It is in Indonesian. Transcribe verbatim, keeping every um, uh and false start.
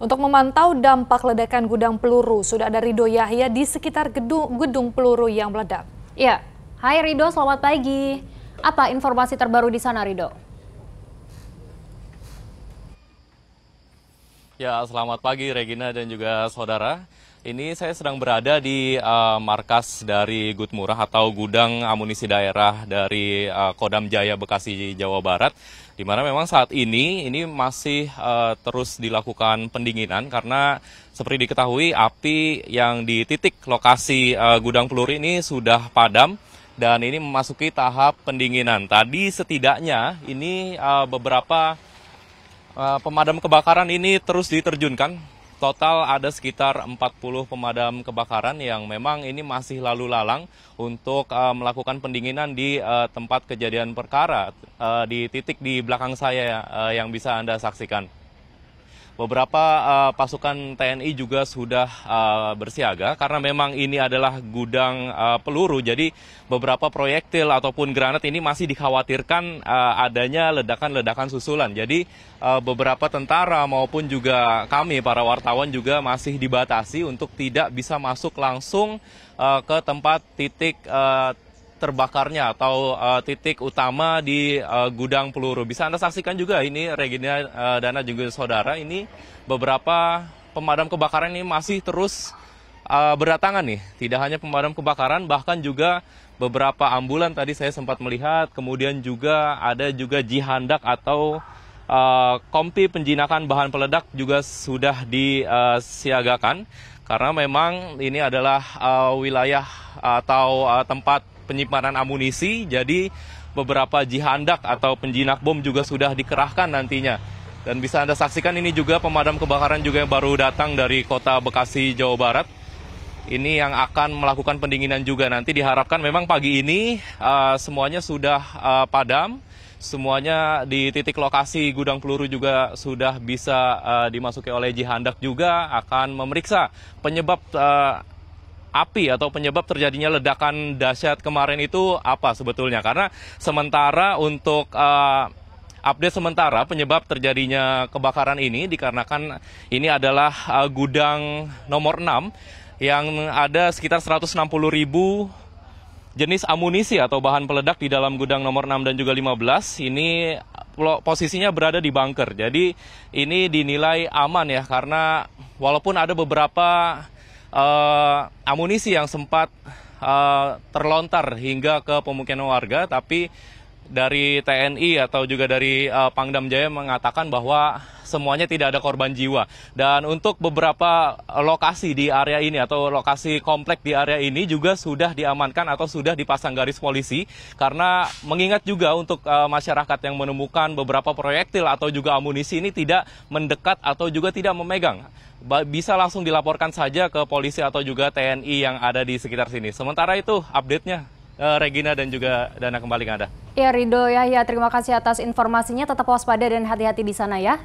Untuk memantau dampak ledakan gudang peluru, sudah ada Ridho Yahya di sekitar gedung, gedung peluru yang meledak. Ya, hai Ridho, selamat pagi. Apa informasi terbaru di sana, Ridho? Ya, selamat pagi Regina dan juga saudara. Ini saya sedang berada di uh, markas dari Gudmurah atau gudang amunisi daerah dari uh, Kodam Jaya Bekasi, Jawa Barat. Di mana memang saat ini ini masih uh, terus dilakukan pendinginan karena seperti diketahui api yang di titik lokasi uh, gudang peluru ini sudah padam dan ini memasuki tahap pendinginan. Tadi setidaknya ini uh, beberapa uh, pemadam kebakaran ini terus diterjunkan. Total ada sekitar empat puluh pemadam kebakaran yang memang ini masih lalu lalang untuk uh, melakukan pendinginan di uh, tempat kejadian perkara, uh, di titik di belakang saya uh, yang bisa Anda saksikan. Beberapa uh, pasukan T N I juga sudah uh, bersiaga karena memang ini adalah gudang uh, peluru, jadi beberapa proyektil ataupun granat ini masih dikhawatirkan uh, adanya ledakan-ledakan susulan. Jadi uh, beberapa tentara maupun juga kami para wartawan juga masih dibatasi untuk tidak bisa masuk langsung uh, ke tempat titik uh, terbakarnya atau uh, titik utama di uh, gudang peluru. Bisa Anda saksikan juga ini Regina, uh, Dana juga saudara, ini beberapa pemadam kebakaran ini masih terus uh, berdatangan nih. Tidak hanya pemadam kebakaran, bahkan juga beberapa ambulan tadi saya sempat melihat, kemudian juga ada juga jihandak atau uh, kompi penjinakan bahan peledak juga sudah disiagakan karena memang ini adalah uh, wilayah atau uh, tempat penyimpanan amunisi, jadi beberapa jihandak atau penjinak bom juga sudah dikerahkan nantinya. Dan bisa Anda saksikan ini juga pemadam kebakaran juga yang baru datang dari kota Bekasi, Jawa Barat. Ini yang akan melakukan pendinginan juga. Nanti diharapkan memang pagi ini uh, semuanya sudah uh, padam. Semuanya di titik lokasi gudang peluru juga sudah bisa uh, dimasuki oleh jihandak juga. Akan memeriksa penyebab uh, api atau penyebab terjadinya ledakan dahsyat kemarin itu apa sebetulnya, karena sementara untuk uh, update sementara penyebab terjadinya kebakaran ini dikarenakan ini adalah uh, gudang nomor enam yang ada sekitar seratus enam puluh ribu jenis amunisi atau bahan peledak di dalam gudang nomor enam dan juga lima belas ini posisinya berada di bunker. Jadi ini dinilai aman ya, karena walaupun ada beberapa Uh, amunisi yang sempat uh, terlontar hingga ke pemukiman warga, tapi dari T N I atau juga dari uh, Pangdam Jaya mengatakan bahwa semuanya tidak ada korban jiwa. Dan untuk beberapa lokasi di area ini atau lokasi komplek di area ini juga sudah diamankan atau sudah dipasang garis polisi, karena mengingat juga untuk uh, masyarakat yang menemukan beberapa proyektil atau juga amunisi ini tidak mendekat atau juga tidak memegang, bisa langsung dilaporkan saja ke polisi atau juga T N I yang ada di sekitar sini. Sementara itu update-nya, eh, Regina dan juga Dana, kembali ke Anda. Ya Ridho Yahya, terima kasih atas informasinya. Tetap waspada dan hati-hati di sana ya.